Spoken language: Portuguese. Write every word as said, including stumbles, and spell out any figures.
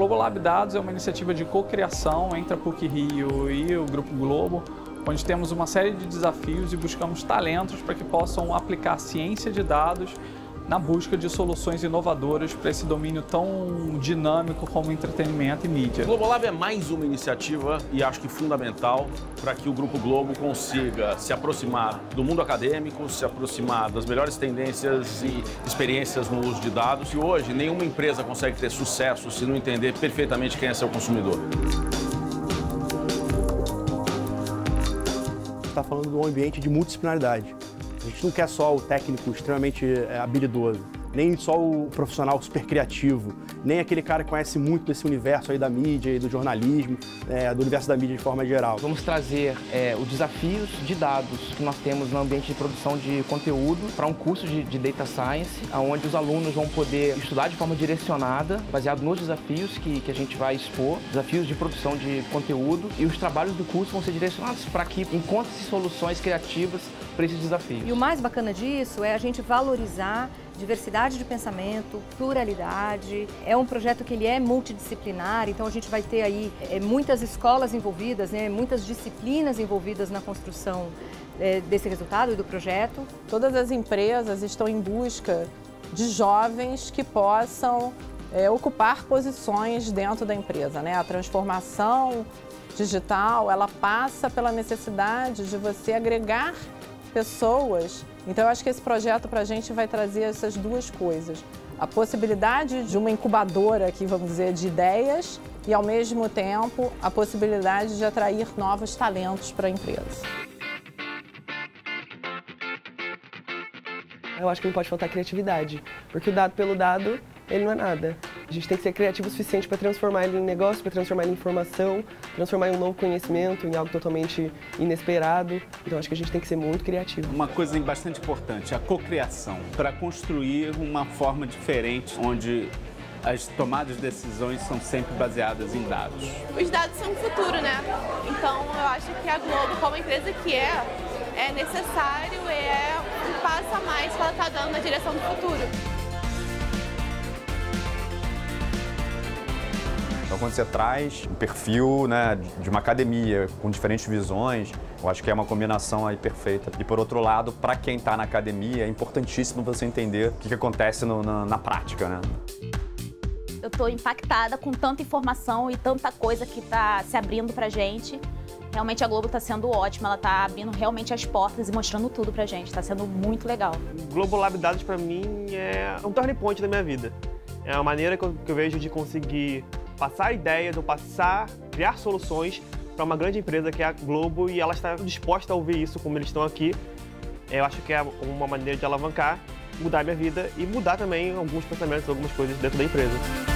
GloboLab Dados é uma iniciativa de cocriação entre a P U C Rio e o Grupo Globo, onde temos uma série de desafios e buscamos talentos para que possam aplicar a ciência de dados na busca de soluções inovadoras para esse domínio tão dinâmico como entretenimento e mídia. O GloboLab é mais uma iniciativa e acho que fundamental para que o Grupo Globo consiga se aproximar do mundo acadêmico, se aproximar das melhores tendências e experiências no uso de dados. E hoje nenhuma empresa consegue ter sucesso se não entender perfeitamente quem é seu consumidor. A gente está falando de um ambiente de multidisciplinaridade. A gente não quer só o técnico extremamente habilidoso, nem só o profissional super criativo, nem aquele cara que conhece muito desse universo aí da mídia e do jornalismo, é, do universo da mídia de forma geral. Vamos trazer é, os desafios de dados que nós temos no ambiente de produção de conteúdo para um curso de, de Data Science, onde os alunos vão poder estudar de forma direcionada, baseado nos desafios que, que a gente vai expor, desafios de produção de conteúdo, e os trabalhos do curso vão ser direcionados para que encontre-se soluções criativas para esses desafios. E o mais bacana disso é a gente valorizar diversidade de pensamento, pluralidade. É um projeto que ele é multidisciplinar, então a gente vai ter aí muitas escolas envolvidas, né, muitas disciplinas envolvidas na construção desse resultado e do projeto. Todas as empresas estão em busca de jovens que possam é, ocupar posições dentro da empresa, né? A transformação digital, ela passa pela necessidade de você agregar pessoas. Então, eu acho que esse projeto para a gente vai trazer essas duas coisas. A possibilidade de uma incubadora, aqui, vamos dizer, de ideias e, ao mesmo tempo, a possibilidade de atrair novos talentos para a empresa. Eu acho que não pode faltar criatividade, porque o dado pelo dado, ele não é nada. A gente tem que ser criativo o suficiente para transformar ele em negócio, para transformar ele em informação, transformar em um novo conhecimento, em algo totalmente inesperado. Então, acho que a gente tem que ser muito criativo. Uma coisa bastante importante, a cocriação, para construir uma forma diferente, onde as tomadas de decisões são sempre baseadas em dados. Os dados são o futuro, né? Então, eu acho que a Globo, como empresa que é, é necessário, é um passo a mais que ela está dando na direção do futuro. Então, quando você traz um perfil, né, de uma academia com diferentes visões, eu acho que é uma combinação aí perfeita. E, por outro lado, para quem está na academia, é importantíssimo você entender o que, que acontece no, na, na prática, né? Eu estou impactada com tanta informação e tanta coisa que está se abrindo para a gente. Realmente, a Globo está sendo ótima, ela está abrindo realmente as portas e mostrando tudo para a gente. Está sendo muito legal. O GloboLab Dados, para mim, é um turning point da minha vida. É uma maneira que eu, que eu vejo de conseguir passar ideias ou passar, criar soluções para uma grande empresa que é a Globo, e ela está disposta a ouvir isso como eles estão aqui. Eu acho que é uma maneira de alavancar, mudar minha vida e mudar também alguns pensamentos, algumas coisas dentro da empresa.